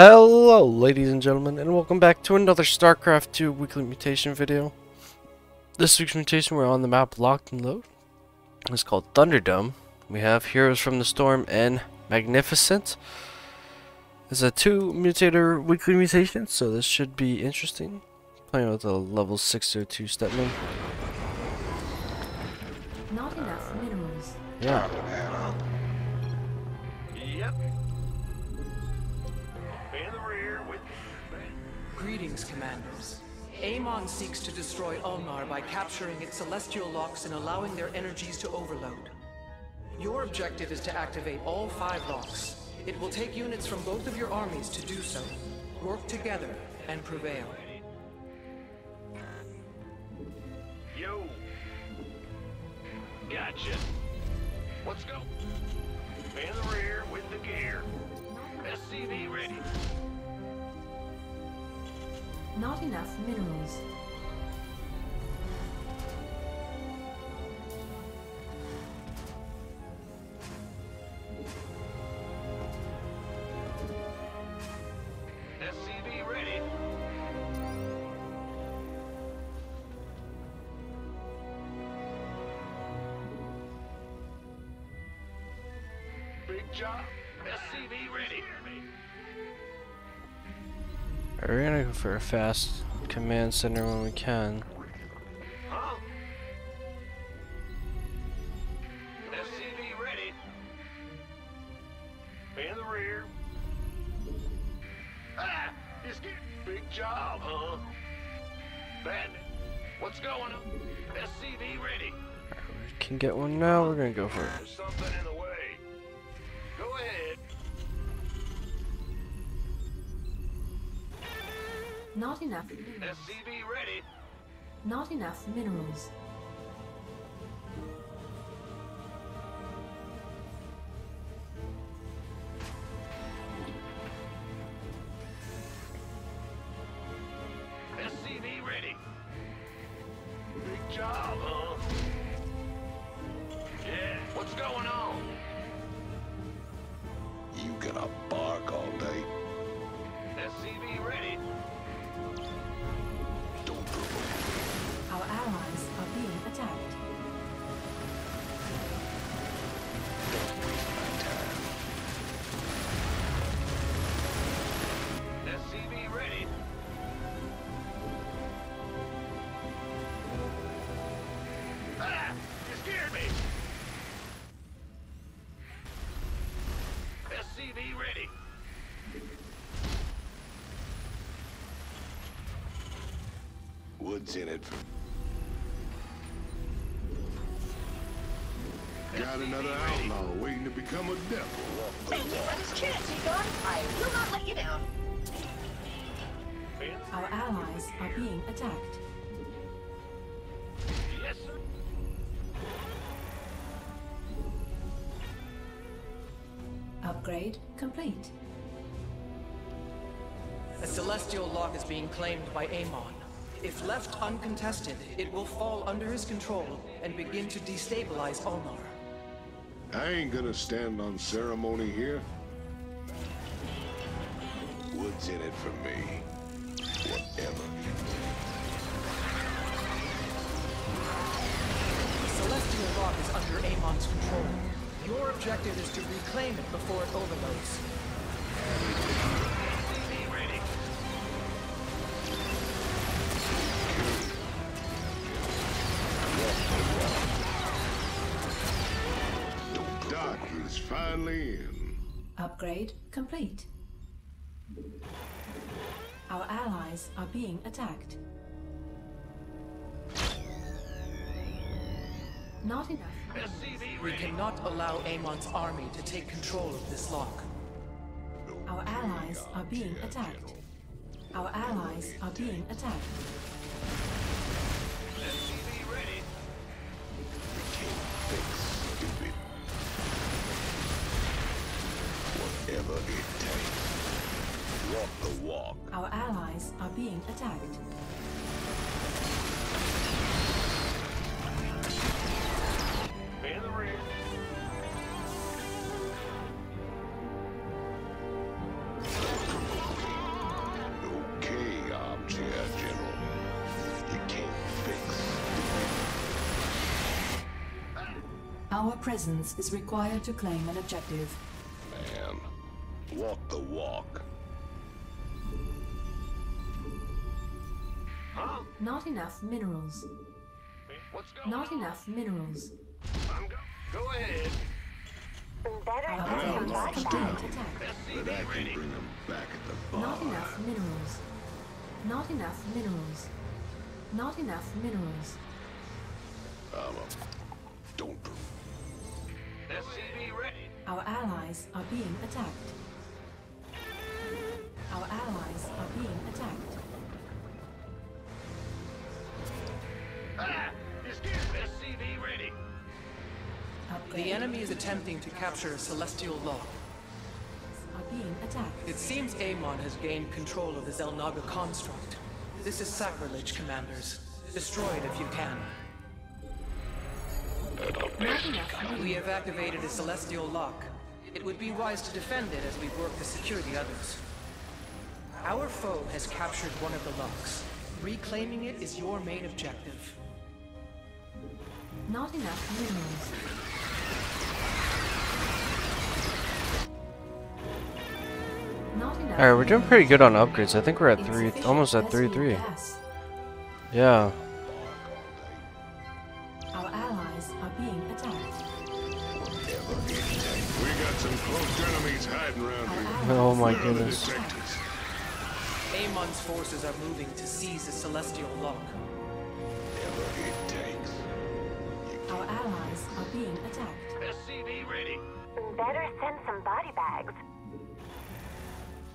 Hello, ladies and gentlemen, and welcome back to another StarCraft 2 weekly mutation video. This week's mutation, we're on the map Lock and Load. It's called Thunderdome. We have Heroes from the Storm and Magnificent. It's a 2 mutator weekly mutation, so this should be interesting. Playing with a level 602 Stetmann. Not enough minerals. Yeah. Yep. Greetings, commanders. Amon seeks to destroy Omnar by capturing its celestial locks and allowing their energies to overload. Your objective is to activate all 5 locks. It will take units from both of your armies to do so. Work together and prevail. Yo! Gotcha! Let's go! Man the rear with the gear. SCV ready. Not enough minerals. SCV ready. Big job. SCV ready. We're gonna go for a fast command center when we can. Huh? SCV ready. In the rear. Ah! It's getting big job, huh? Bandit, what's going on? SCV ready. Right, we can get one now. We're gonna go for it. There's something in the way. Go ahead. Not enough minerals. SCV ready. Not enough minerals. SCV ready. Big job, huh? Yeah, what's going on? You gonna bark all day. SCV ready. Our allies are being attacked. Don't waste my time. SCV ready. Ah! You scared me! SCV ready. Woods in it. Got another outlaw waiting to become a devil. Thank you for this chance, Egon. I will not let you down. Our allies are being attacked. Yes, sir. Upgrade complete. A celestial lock is being claimed by Amon. If left uncontested, it will fall under his control and begin to destabilize Ulnar. I ain't gonna stand on ceremony here. What's in it for me? Whatever. The celestial rock is under Amon's control. Your objective is to reclaim it before it overloads. Finally in. Upgrade complete. Our allies are being attacked. Not enough. We cannot allow Amon's army to take control of this lock. Our allies are being attacked. Our allies are being attacked. Our allies are being attacked. In the rear. Our presence is required to claim an objective. Man, walk the walk. Huh? Not enough minerals. Not enough minerals. Go ahead. Our locked down. But I can bring them back at the bar. Not enough minerals. Not enough minerals. Not enough minerals. Don't. SCV ready. Our allies are being attacked. Our allies are being attacked. Ah! SCV ready. Upgrade. The enemy is attempting to capture a celestial lock. Are being attacked. It seems Amon has gained control of the Zelnaga construct. This is sacrilege, commanders. Destroy it if you can. We have activated a celestial lock. It would be wise to defend it as we work to secure the others. Our foe has captured one of the locks. Reclaiming it is your main objective. Not enough minerals. Alright, we're doing pretty good on upgrades. I think we're at three, almost at 3-3. Yeah. Our allies are being attacked. We got some close enemies hiding around here. Oh my goodness. Amon's forces are moving to seize the celestial lock. Our allies are being attacked. SCV ready. Better send some body bags.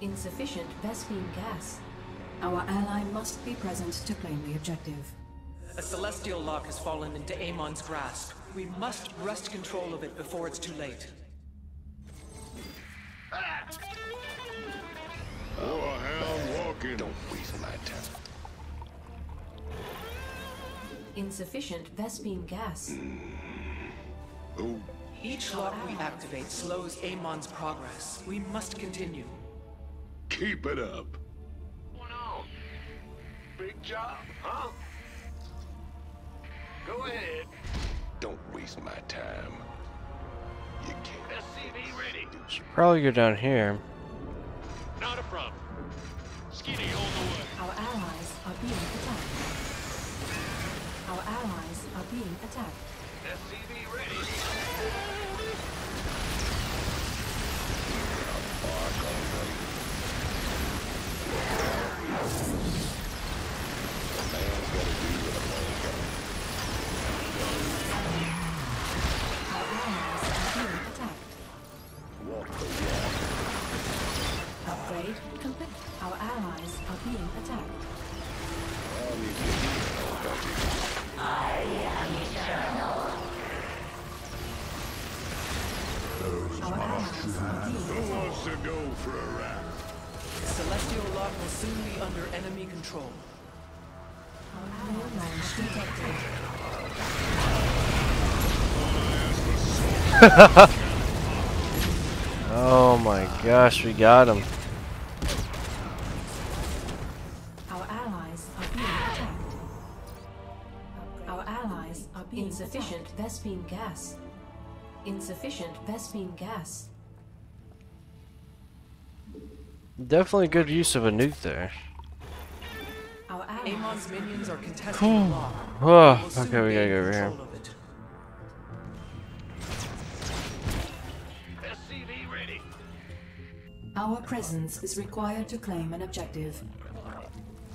Insufficient Vespine gas. Our ally must be present to claim the objective. A celestial lock has fallen into Amon's grasp. We must wrest control of it before it's too late. Warhound walking. Don't waste my time. Insufficient Vespine gas. Each lock we activate slows Amon's progress. We must continue. Keep it up. Big job, huh? Go ahead. Don't waste my time. You can't. SCV ready. Should probably go down here. Not a problem. Skinny all the way. Our allies are being attacked. Our allies are being attacked. SCV ready. Upgrade complete. Our allies are being attacked. I am eternal. Our allies are being attacked. Who wants to go for a rap? The celestial lock will soon be under enemy control. Our allies detected. Oh my gosh, we got him. Our allies are being attacked. Our allies are being insufficient Vespine gas. Insufficient Vespine gas. Definitely good use of a nuke there. Amon's minions are contesting. Cool. Oh, okay, we gotta go over here. SCV ready. Our presence is required to claim an objective.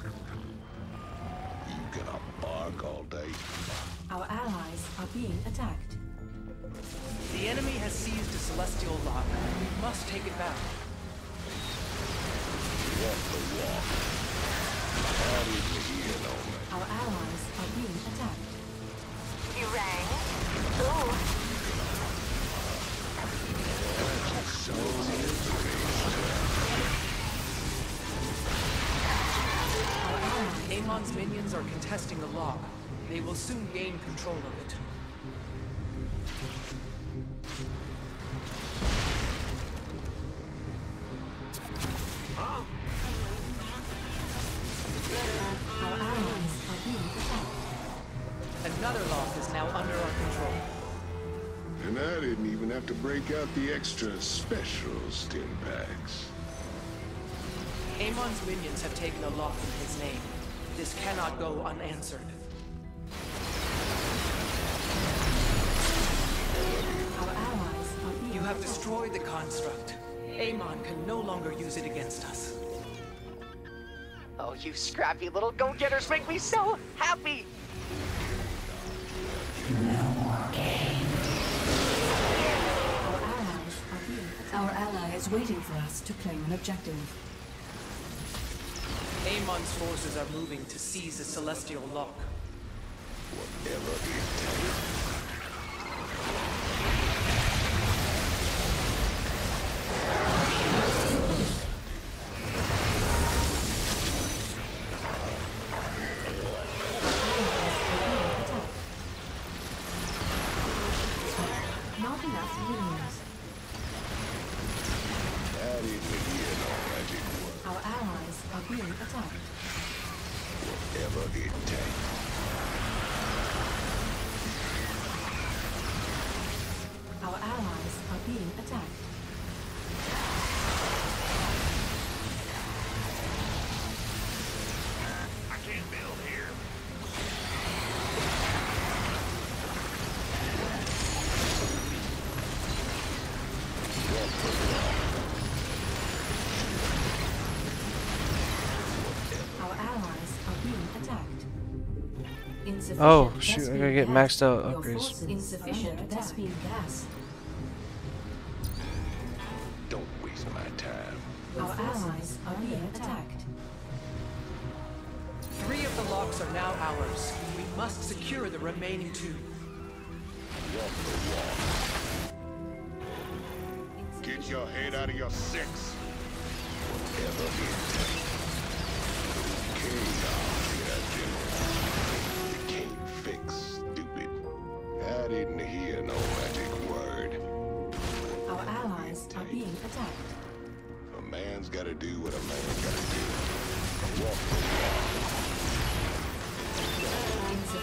You gonna bark all day. Our allies are being attacked. The enemy has seized a celestial lock. We must take it back. Our allies are being attacked. You rang? Amon's minions are contesting the lock. They will soon gain control of it. And I didn't even have to break out the extra special stim packs. Amon's minions have taken a lot from his name. This cannot go unanswered. Our allies are... You have destroyed the construct. Amon can no longer use it against us. Oh, you scrappy little go-getters make me so happy! No more games. Our ally is waiting for us to claim an objective. Amon's forces are moving to seize the Celestial Lock. Whatever it takes. Oh, shoot, I gotta get maxed out upgrades. Insufficient Vespine gas. Don't waste my time. Our allies are being attacked. Three of the locks are now ours. We must secure the remaining two. Get your head out of your six. Whatever it takes. Stupid. I didn't hear no magic word. Our allies are being attacked. A man's gotta do what a man's gotta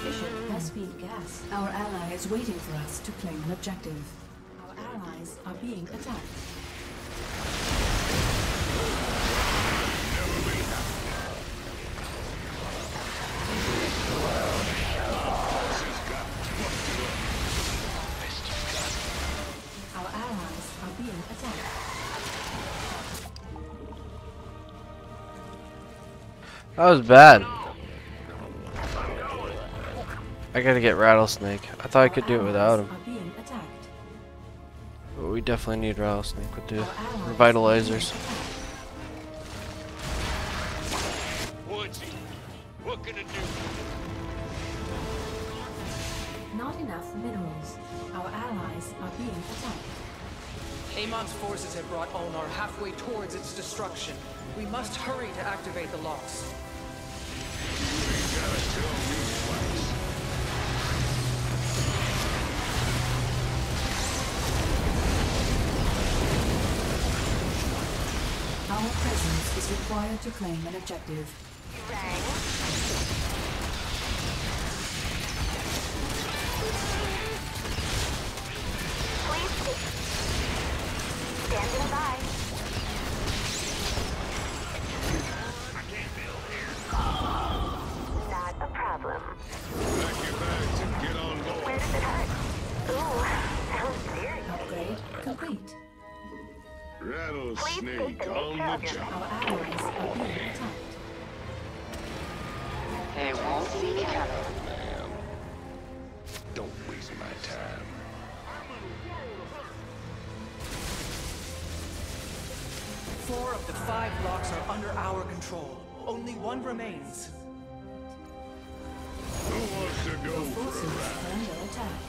do. Walk the wall. Insufficient Vespine gas. Our ally is waiting for us to claim an objective. Our allies are being attacked. That was bad. I gotta get Rattlesnake. I thought I could do it without him. But we definitely need Rattlesnake with the revitalizers. What can it do? Not enough minerals. Our allies are being attacked. Amon's forces have brought Ulnar halfway towards its destruction. We must hurry to activate the locks. Our presence is required to claim an objective. Standing by. I can't build here. Not a problem. Back your bags and get on board. Where does it hurt? Ooh, sounds serious. Upgrade complete. Rattlesnake on the job. They won't see each other. Ma'am, don't waste my time. Four of the five blocks are under our control. Only one remains. Who wants to go for a ride? Under attack.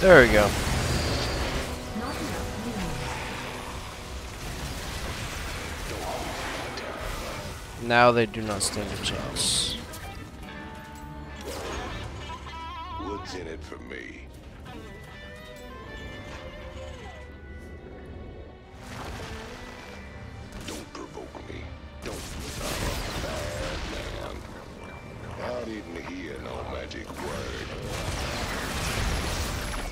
There we go. Now they do not stand a chance. What's in it for me? hear no magic word.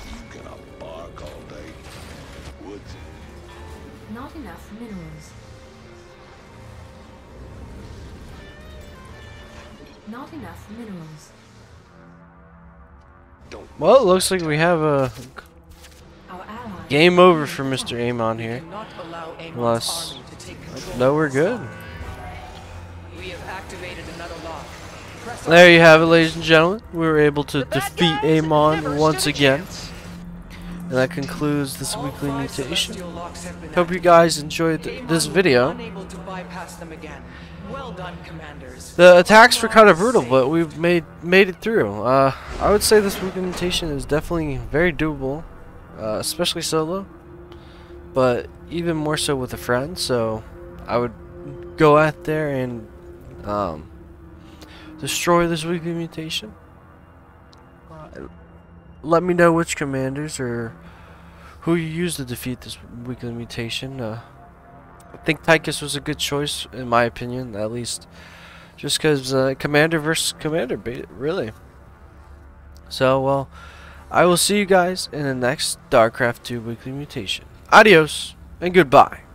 You cannot bark all day. Wood. Not enough minerals. Not enough minerals. Well, it looks like we have a game over for Mr. Amon here. Unless, no, we're good. There you have it, ladies and gentlemen. We were able to defeat Amon once again. And that concludes this weekly mutation. Hope you guys enjoyed this video. The attacks were kind of brutal, but we've made it through. I would say this weekly mutation is definitely very doable, especially solo, but even more so with a friend. So I would go out there and destroy this weekly mutation. Let me know which commanders or who you used to defeat this weekly mutation. I think Tychus was a good choice, in my opinion, at least. Just because commander versus commander, really. So, well, I will see you guys in the next StarCraft 2 Weekly Mutation. Adios, and goodbye.